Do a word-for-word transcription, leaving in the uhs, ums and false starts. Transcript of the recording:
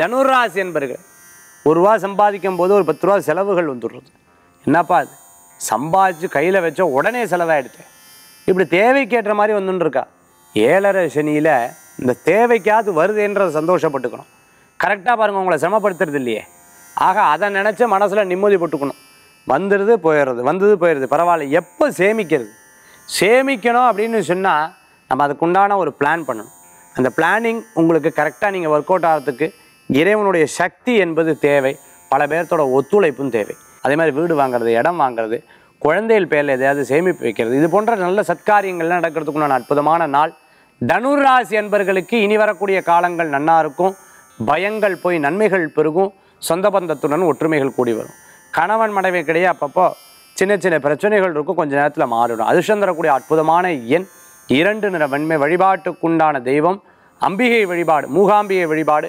தனுராசி என்பர்கள் ஒரு ரூபா சம்பாதிக்கும் போது ஒரு பத்து ரூபா செலவுகள் வந்துடுறது. என்னப்பா அது சம்பாதிச்சு கையில் வச்ச உடனே செலவாகிடுது. இப்படி தேவைக்கேற்ற மாதிரி வந்துன்னு இருக்கா. ஏழரை சனியில் இந்த தேவைக்காவது வருதுன்றதை சந்தோஷப்பட்டுக்கணும். கரெக்டாக பாருங்கள், உங்களை சிரமப்படுத்துறது இல்லையே. ஆக அதை நினச்சி மனசில் நிம்மதி போட்டுக்கணும். வந்துடுது போயிடுறது, வந்தது போயிடுது, பரவாயில்ல. எப்போ சேமிக்கிறது சேமிக்கணும் அப்படின்னு சொன்னால் நம்ம அதுக்குண்டான ஒரு பிளான் பண்ணணும். அந்த பிளானிங் உங்களுக்கு கரெக்டாக நீங்கள் ஒர்க் அவுட் ஆகிறதுக்கு இறைவனுடைய சக்தி என்பது தேவை. பல பேர்த்தோட ஒத்துழைப்பும் தேவை. அதே மாதிரி வீடு வாங்கிறது, இடம் வாங்கிறது, குழந்தைகள் பேரில் எதையாவது சேமிப்பு வைக்கிறது, இது போன்ற நல்ல சத்காரியங்கள்லாம் நடக்கிறதுக்குண்டான அற்புதமான நாள் தனுராசி என்பர்களுக்கு. இனி வரக்கூடிய காலங்கள் நன்னா இருக்கும். பயங்கள் போய் நன்மைகள் பெருகும். சொந்த பந்தத்துடன் ஒற்றுமைகள் கூடி வரும். கணவன் மனைவி கிடையாது அப்பப்போ சின்ன சின்ன பிரச்சனைகள் இருக்கும், கொஞ்சம் நேரத்தில் மாறிடும். அதிர்ஷ்டம் தரக்கூடிய அற்புதமான எண் இரண்டு. நிற வன்மை. வழிபாட்டுக்குண்டான தெய்வம் அம்பிகை வழிபாடு, மூகாம்பிகை வழிபாடு.